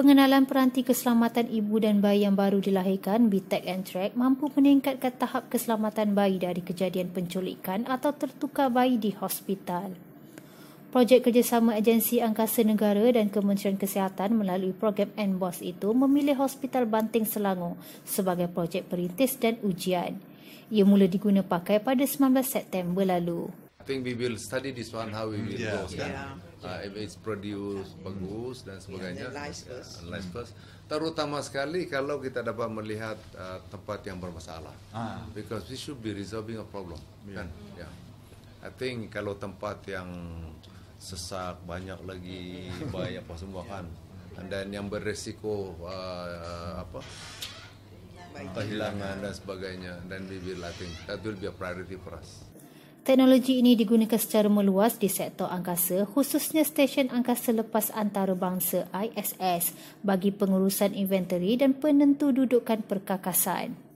Pengenalan peranti keselamatan ibu dan bayi yang baru dilahirkan, BTEC and Track, mampu meningkatkan tahap keselamatan bayi dari kejadian penculikan atau tertukar bayi di hospital. Projek kerjasama Agensi Angkasa Negara dan Kementerian Kesihatan melalui program NBOS itu memilih Hospital Banting Selangor sebagai projek perintis dan ujian. Ia mula diguna pakai pada 19 September lalu. I think we will study this one, how we will go. If it's produced bagus dan sebagainya, analyze first. Terutama sekali kalau kita dapat melihat tempat yang bermasalah, because we should be resolving a problem. Kan? I think kalau tempat yang sesak, banyak lagi bahaya apa semua kan, dan yang beresiko apa kehilangan dan sebagainya, dan we will, I think that will be a priority for us. Teknologi ini digunakan secara meluas di sektor angkasa, khususnya Stesen Angkasa Lepas Antarabangsa ISS bagi pengurusan inventari dan penentu dudukan perkakasan.